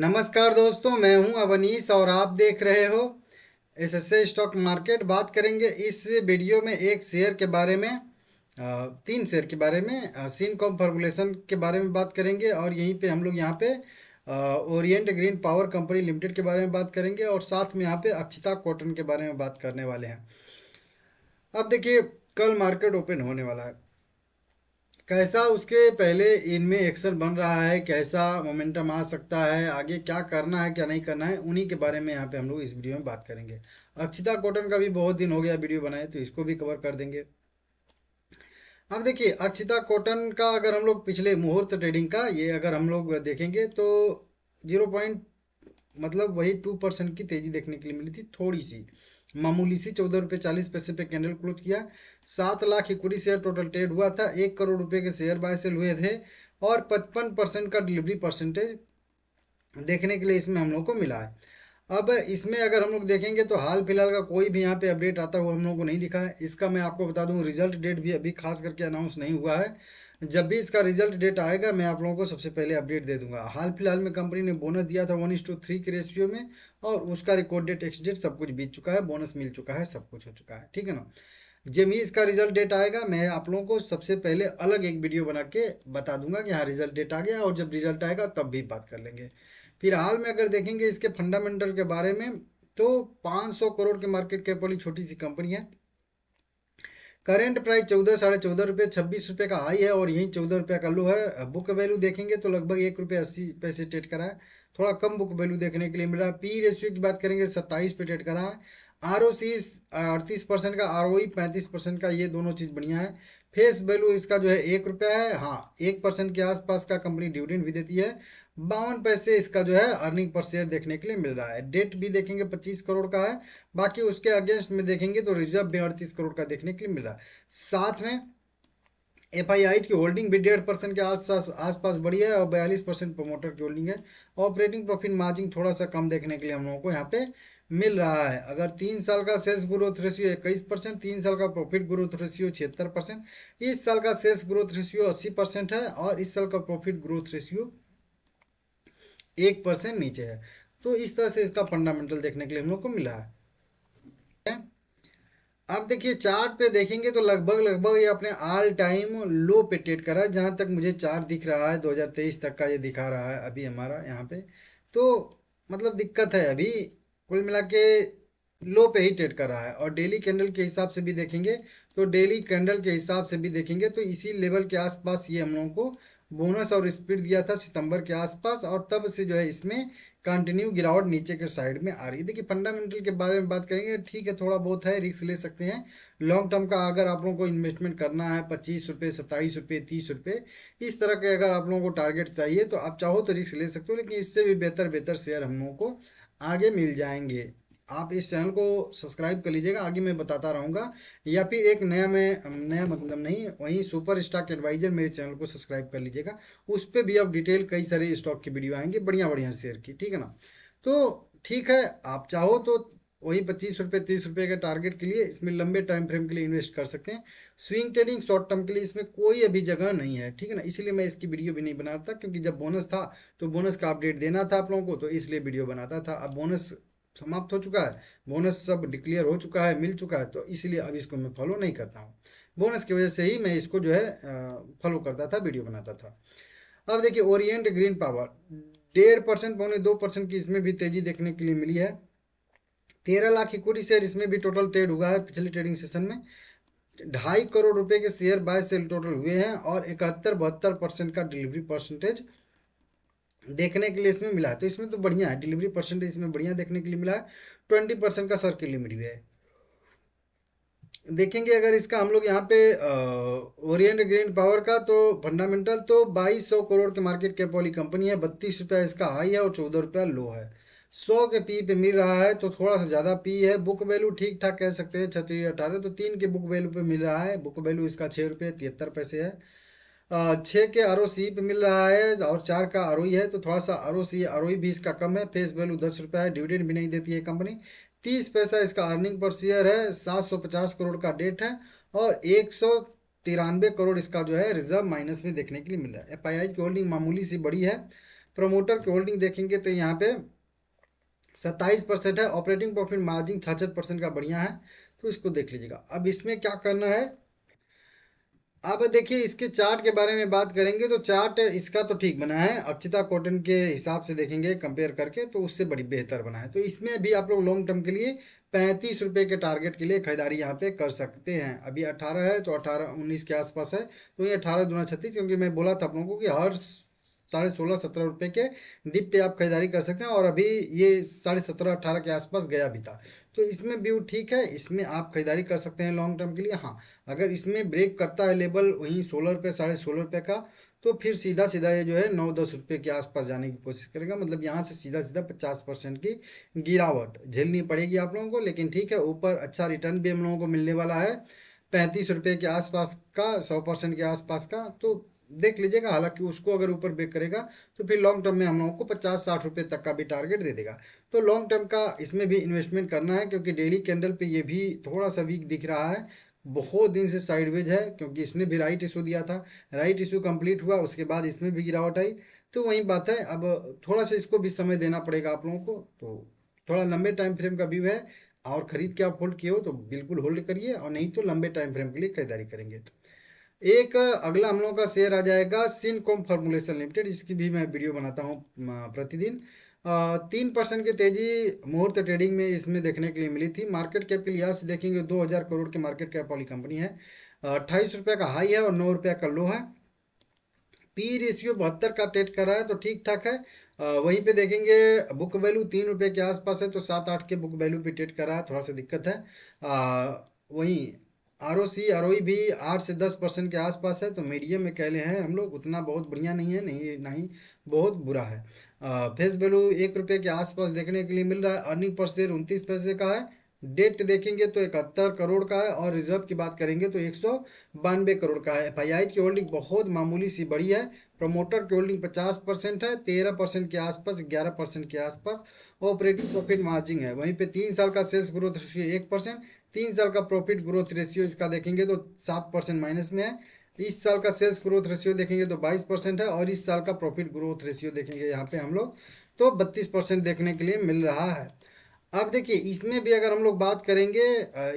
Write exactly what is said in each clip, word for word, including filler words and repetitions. नमस्कार दोस्तों, मैं हूं अवनीश और आप देख रहे हो एसएसए स्टॉक मार्केट। बात करेंगे इस वीडियो में एक शेयर के बारे में, तीन शेयर के बारे में, सिनकॉम फॉर्मुलेशन के बारे में बात करेंगे और यहीं पे हम लोग यहाँ पे Orient green power company limited के बारे में बात करेंगे और साथ में यहाँ पे अक्षिता कॉटन के बारे में बात करने वाले हैं। अब देखिए, कल मार्केट ओपन होने वाला है, कैसा उसके पहले इनमें एक्शन बन रहा है, कैसा मोमेंटम आ सकता है, आगे क्या करना है क्या नहीं करना है, उन्हीं के बारे में यहाँ पे हम लोग इस वीडियो में बात करेंगे। अक्षिता कॉटन का भी बहुत दिन हो गया वीडियो बनाए, तो इसको भी कवर कर देंगे। अब देखिए, अक्षिता कॉटन का अगर हम लोग पिछले मुहूर्त ट्रेडिंग का ये अगर हम लोग देखेंगे तो जीरो पॉइंट मतलब वही टू परसेंट की तेजी देखने के लिए मिली थी, थोड़ी सी मामूली सी। चौदह रुपये चालीस पैसे पे कैंडल क्लोज किया। सात lakh equity share total trade हुआ था। एक करोड़ रुपए के शेयर बाय सेल हुए थे और पचपन परसेंट का डिलीवरी परसेंटेज देखने के लिए इसमें हम लोग को मिला है। अब इसमें अगर हम लोग देखेंगे तो हाल फिलहाल का कोई भी यहाँ पे अपडेट आता हुआ हम लोग को नहीं दिखा है। इसका मैं आपको बता दूँ, रिजल्ट डेट भी अभी खास करके अनाउंस नहीं हुआ है। जब भी इसका रिजल्ट डेट आएगा मैं आप लोगों को सबसे पहले अपडेट दे दूंगा। हाल फिलहाल में कंपनी ने बोनस दिया था वन इस टू थ्री के रेशियो में और उसका रिकॉर्ड डेट, एक्स डेट सब कुछ बीत चुका है, बोनस मिल चुका है, सब कुछ हो चुका है, ठीक है ना। जब ही इसका रिजल्ट डेट आएगा मैं आप लोगों को सबसे पहले अलग एक वीडियो बना के बता दूंगा कि हाँ रिजल्ट डेट आ गया, और जब रिजल्ट आएगा तब भी बात कर लेंगे। फिर हाल में अगर देखेंगे इसके फंडामेंटल के बारे में तो पाँच सौ करोड़ के मार्केट कैप वाली छोटी सी कंपनी है। करेंट प्राइस चौदह साढ़े चौदह रुपये छब्बीस रुपये का हाई है और यहीं चौदह रुपये का लो है। बुक वैल्यू देखेंगे तो लगभग एक रुपये अस्सी पैसे ट्रेड करा है, थोड़ा कम बुक वैल्यू देखने के लिए मिल रहा है। पी रेशियो की बात करेंगे सत्ताईस पे ट्रेड करा है। आर ओ सी अड़तीस परसेंट का, आर ओ ई पैंतीस परसेंट का, ये दोनों चीज़ बढ़िया है। फेस वैल्यू इसका जो है एक रुपया है। हाँ, एक परसेंट के आसपास का कंपनी डिविडेंड भी देती है। बावन पैसे इसका जो है अर्निंग पर शेयर देखने के लिए मिल रहा है। डेट भी देखेंगे पच्चीस करोड़ का है। बाकी उसके अगेंस्ट में देखेंगे तो रिजर्व भी अड़तीस करोड़ का देखने के लिए मिल रहा है। साथ में एफ आई आई की होल्डिंग भी डेढ़ परसेंट के आसपास आसपास बढ़ी है और बयालीस परसेंट प्रमोटर की होल्डिंग है। ऑपरेटिंग प्रॉफिट मार्जिन थोड़ा सा कम देखने के लिए हम लोगों को यहाँ पे मिल रहा है। अगर तीन साल का सेल्स ग्रोथ रेशियो इक्कीस परसेंट, तीन साल का प्रॉफिट ग्रोथ रेशियो छिहत्तर परसेंट, इस साल का सेल्स ग्रोथ रेशियो अस्सी परसेंट है और इस साल का प्रॉफिट ग्रोथ रेशियो एक परसेंट नीचे है। तो इस तरह से इसका फंडामेंटल देखने के लिए हम लोग को मिला है। अब देखिए चार्ट पे देखेंगे तो लगभग लगभग ये अपने ऑल टाइम लो पे ट्रेड करा है। जहाँ तक मुझे चार्ट दिख रहा है दो हज़ार तेईस तक का ये दिखा रहा है अभी हमारा यहाँ पे, तो मतलब दिक्कत है अभी, कुल मिला के लो पे ही ट्रेड कर रहा है। और डेली कैंडल के हिसाब से भी देखेंगे तो डेली कैंडल के हिसाब से भी देखेंगे तो इसी लेवल के आसपास ये हम लोगों को बोनस और स्पीड दिया था सितंबर के आसपास, और तब से जो है इसमें कंटिन्यू गिरावट नीचे के साइड में आ रही है। देखिए फंडामेंटल के बारे में बात करेंगे, ठीक है थोड़ा बहुत है, रिस्क ले सकते हैं। लॉन्ग टर्म का अगर आप लोगों को इन्वेस्टमेंट करना है, पच्चीस रुपये सत्ताईस रुपये तीस रुपये इस तरह के अगर आप लोगों को टारगेट चाहिए तो आप चाहो तो रिस्क ले सकते हो, लेकिन इससे भी बेहतर बेहतर शेयर हम लोगों को आगे मिल जाएंगे। आप इस चैनल को सब्सक्राइब कर लीजिएगा, आगे मैं बताता रहूँगा। या फिर एक नया मैं नया मतलब नहीं, वहीं सुपर स्टॉक एडवाइजर मेरे चैनल को सब्सक्राइब कर लीजिएगा, उस पर भी आप डिटेल कई सारे स्टॉक की वीडियो आएंगे, बढ़िया बढ़िया शेयर की, ठीक है ना। तो ठीक है, आप चाहो तो वही पच्चीस रुपये तीस रुपये के टारगेट के लिए इसमें लंबे टाइम फ्रेम के लिए इन्वेस्ट कर सकते हैं। स्विंग ट्रेडिंग शॉर्ट टर्म के लिए इसमें कोई अभी जगह नहीं है, ठीक है ना। इसलिए मैं इसकी वीडियो भी नहीं बनाता, क्योंकि जब बोनस था तो बोनस का अपडेट देना था आप लोगों को, तो इसलिए वीडियो बनाता था। अब बोनस समाप्त हो चुका है, बोनस सब डिक्लेयर हो चुका है, मिल चुका है, तो इसलिए अब इसको मैं फॉलो नहीं करता हूँ। बोनस की वजह से ही मैं इसको जो है फॉलो करता था, वीडियो बनाता था। अब देखिए ओरिएंट ग्रीन पावर डेढ़ परसेंट पौने दो परसेंट की इसमें भी तेजी देखने के लिए मिली है। तेरह लाख इक्विटी शेयर इसमें भी टोटल ट्रेड हुआ है पिछले ट्रेडिंग सेशन में। ढाई करोड़ रुपए के शेयर बाय सेल टोटल हुए हैं और इकहत्तर बहत्तर परसेंट का डिलीवरी परसेंटेज देखने के लिए इसमें मिला है। तो इसमें तो बढ़िया है, डिलीवरी परसेंटेज इसमें बढ़िया देखने के लिए मिला है। ट्वेंटी परसेंट का सर्किल लिमिट भी है। देखेंगे अगर इसका हम लोग यहाँ पे ओरिएंट ग्रीन पावर का तो फंडामेंटल तो बाईस सौ करोड़ के मार्केट कैप वाली कंपनी है। बत्तीस रुपया इसका हाई है और चौदह रुपया लो है। सौ के पी पे मिल रहा है तो थोड़ा सा ज़्यादा पी है। बुक वैल्यू ठीक ठाक कह सकते हैं छत्तीस अठारह, तो तीन के बुक वैल्यू पे मिल रहा है। बुक वैल्यू इसका छः रुपये तिहत्तर पैसे है। छः के आर ओ सी पे मिल रहा है और चार का आर ओ ई है, तो थोड़ा सा R O C R O ई भी इसका कम है। फेस वैल्यू दस रुपये है, डिविडेंड भी नहीं देती है कंपनी। तीस पैसा इसका अर्निंग पर शेयर है। सात सौ पचास करोड़ का डेट है और एक सौ तिरानवे करोड़ इसका जो है रिजर्व माइनस में देखने के लिए मिल रहा है। एफ आई आई की होल्डिंग मामूली सी बड़ी है। प्रोमोटर की होल्डिंग देखेंगे तो यहाँ पे सत्ताईस परसेंट है, ऑपरेटिंग प्रॉफिट मार्जिन छियासठ परसेंट का बढ़िया है, तो इसको देख लीजिएगा। अब इसमें क्या करना है, अब देखिए इसके चार्ट के बारे में बात करेंगे तो चार्ट इसका तो ठीक बना है, अक्षिता कॉटन के हिसाब से देखेंगे कंपेयर करके तो उससे बड़ी बेहतर बना है। तो इसमें भी आप लोग लॉन्ग टर्म के लिए पैंतीस रुपये के टारगेट के लिए खरीदारी यहाँ पे कर सकते हैं। अभी अठारह है तो अठारह उन्नीस के आसपास है, तो ये अठारह दुना छत्तीस, क्योंकि मैं बोला था आप लोगों को कि हर साढ़े सोलह सत्रह रुपये के डिप पे आप खरीदारी कर सकते हैं, और अभी ये साढ़े सत्रह अट्ठारह के आसपास गया भी था, तो इसमें व्यू ठीक है, इसमें आप खरीदारी कर सकते हैं लॉन्ग टर्म के लिए। हाँ, अगर इसमें ब्रेक करता है लेवल वहीं सोलह रुपये साढ़े सोलह रुपये का, तो फिर सीधा सीधा ये जो है नौ दस रुपये के आसपास जाने की कोशिश करेगा, मतलब यहाँ से सीधा सीधा पचास परसेंट की गिरावट झेलनी पड़ेगी आप लोगों को। लेकिन ठीक है, ऊपर अच्छा रिटर्न भी हम लोगों को मिलने वाला है पैंतीस रुपये के आसपास का, सौ परसेंट के आसपास का, तो देख लीजिएगा। हालांकि उसको अगर ऊपर ब्रेक करेगा तो फिर लॉन्ग टर्म में हम लोगों को पचास साठ रुपये तक का भी टारगेट दे देगा, तो लॉन्ग टर्म का इसमें भी इन्वेस्टमेंट करना है, क्योंकि डेली कैंडल पे ये भी थोड़ा सा वीक दिख रहा है, बहुत दिन से साइडवेज है, क्योंकि इसने भी राइट इशू दिया था, राइट इशू कंप्लीट हुआ, उसके बाद इसमें भी गिरावट आई, तो वही बात है। अब थोड़ा सा इसको भी समय देना पड़ेगा आप लोगों को, तो थोड़ा लंबे टाइम फ्रेम का व्यू है, और ख़रीद के आप होल्ड किए हो तो बिल्कुल होल्ड करिए, और नहीं तो लंबे टाइम फ्रेम के लिए खरीदारी करेंगे। एक अगला हम लोगों का शेयर आ जाएगा सिनकॉम फॉर्मुलेशन लिमिटेड, इसकी भी मैं वीडियो बनाता हूँ प्रतिदिन। तीन परसेंट की तेजी मुहूर्त ट्रेडिंग में इसमें देखने के लिए मिली थी। मार्केट कैप के लिहाज से देखेंगे दो हज़ार करोड़ की मार्केट कैप वाली कंपनी है, अट्ठाईस रुपये का हाई है और नौ रुपये का लो है। पी रेशियो बहत्तर का ट्रेड कर रहा है तो ठीक ठाक है। वहीं पे देखेंगे बुक वैल्यू तीन रुपये के आसपास है, तो सात आठ के बुक वैल्यू पे ट्रेड कर रहा है, थोड़ा सा दिक्कत है। वहीं R O C R O ई भी आठ से दस परसेंट के आसपास है, तो मीडियम में कह लें हैं हम लोग, उतना बहुत बढ़िया नहीं है, नहीं ना ही बहुत बुरा है। फेस वैल्यू एक रुपये के आसपास देखने के लिए मिल रहा है। अर्निंग पर शेयर उनतीस पैसे का है। डेट देखेंगे तो इकहत्तर करोड़ का है, और रिजर्व की बात करेंगे तो एक सौ बानवे करोड़ का है। एफ आई आई की होल्डिंग बहुत मामूली सी बड़ी है। प्रमोटर की होल्डिंग पचास परसेंट है, तेरह परसेंट के आसपास, ग्यारह परसेंट के आसपास ऑपरेटिंग प्रॉफिट मार्जिन है। वहीं पे तीन साल का सेल्स ग्रोथ रेशियो एक परसेंट, तीन साल का प्रॉफिट ग्रोथ रेशियो इसका देखेंगे तो सात परसेंट माइनस में है। इस साल का सेल्स ग्रोथ रेशियो देखेंगे तो बाईस परसेंट है, और इस साल का प्रॉफिट ग्रोथ रेशियो देखेंगे यहाँ पे हम लोग तो बत्तीस परसेंट देखने के लिए मिल रहा है। अब देखिए इसमें भी अगर हम लोग बात करेंगे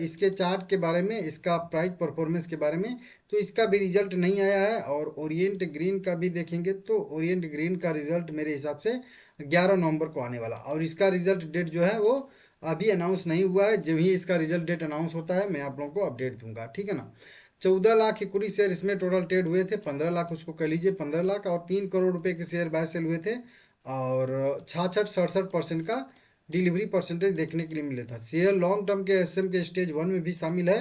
इसके चार्ट के बारे में, इसका प्राइस परफॉर्मेंस के बारे में, तो इसका भी रिजल्ट नहीं आया है। और ओरिएंट ग्रीन का भी देखेंगे तो ओरिएंट ग्रीन का रिजल्ट मेरे हिसाब से ग्यारह नवंबर को आने वाला, और इसका रिजल्ट डेट जो है वो अभी अनाउंस नहीं हुआ है। जब ही इसका रिजल्ट डेट अनाउंस होता है मैं आप लोगों को अपडेट दूंगा, ठीक है ना। चौदह लाख के कुछ शेयर इसमें टोटल ट्रेड हुए थे, पंद्रह लाख उसको कह लीजिए, पंद्रह लाख और तीन करोड़ रुपये के शेयर बाय सेल हुए थे, और छाछठ सड़सठ परसेंट का डिलीवरी परसेंटेज देखने के लिए मिला था। शेयर लॉन्ग टर्म के एसएम के स्टेज वन में भी शामिल है,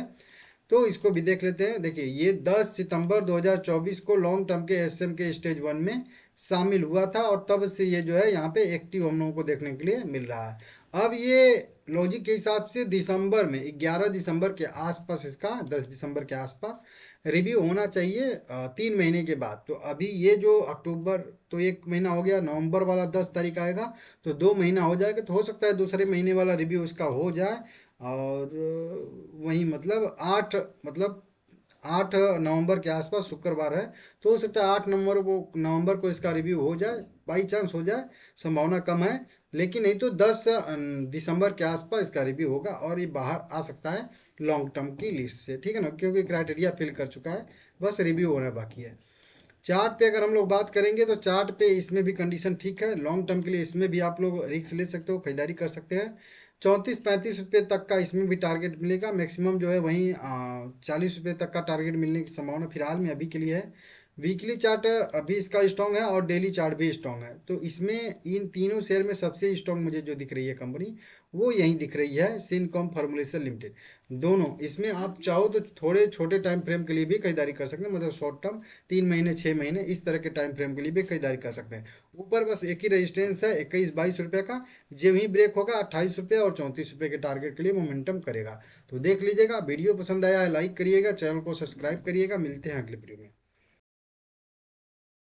तो इसको भी देख लेते हैं। देखिए ये दस सितंबर दो हज़ार चौबीस को लॉन्ग टर्म के एसएम के स्टेज वन में शामिल हुआ था, और तब से ये जो है यहाँ पे एक्टिव हम लोगों को देखने के लिए मिल रहा है। अब ये लॉजिक के हिसाब से दिसंबर में, ग्यारह दिसंबर के आसपास इसका, दस दिसंबर के आसपास रिव्यू होना चाहिए तीन महीने के बाद। तो अभी ये जो अक्टूबर तो एक महीना हो गया, नवंबर वाला दस तारीख आएगा तो दो महीना हो जाएगा, तो हो सकता है दूसरे महीने वाला रिव्यू उसका हो जाए, और वहीं मतलब आठ मतलब आठ नवंबर के आसपास शुक्रवार है, तो हो सकता है आठ नवंबर को नवंबर को इसका रिव्यू हो जाए, बाई चांस हो जाए, संभावना कम है, लेकिन नहीं तो दस दिसंबर के आसपास इसका रिव्यू होगा, और ये बाहर आ सकता है लॉन्ग टर्म की लिस्ट से, ठीक है ना, क्योंकि क्राइटेरिया फिल कर चुका है, बस रिव्यू होना बाकी है। चार्ट पे अगर हम लोग बात करेंगे तो चार्ट पे इसमें भी कंडीशन ठीक है, लॉन्ग टर्म के लिए इसमें भी आप लोग रिस्क ले सकते हो, खरीदारी कर सकते हैं। चौंतीस पैंतीस रुपये तक का इसमें भी टारगेट मिलेगा, मैक्सिमम जो है वहीं चालीस रुपये तक का टारगेट मिलने की संभावना फिलहाल में अभी के लिए है। वीकली चार्ट अभी इसका स्ट्रॉन्ग है, और डेली चार्ट भी स्ट्रॉन्ग है, तो इसमें इन तीनों शेयर में सबसे स्ट्रॉन्ग मुझे जो दिख रही है कंपनी वो यही दिख रही है, सिनकॉम फॉर्मुलेशन लिमिटेड। दोनों इसमें आप चाहो तो थोड़े छोटे टाइम फ्रेम के लिए भी खरीदारी कर सकते हैं, मतलब शॉर्ट टर्म तीन महीने छः महीने इस तरह के टाइम फ्रेम के लिए भी खरीदारी कर सकते हैं। ऊपर बस एक ही रेजिस्टेंस है इक्कीस बाईस रुपये का, जब ही ब्रेक होगा अट्ठाईस रुपये और चौंतीस रुपये के टारगेट के लिए मोमेंटम करेगा, तो देख लीजिएगा। वीडियो पसंद आया है लाइक करिएगा, चैनल को सब्सक्राइब करिएगा, मिलते हैं अगले वीडियो में।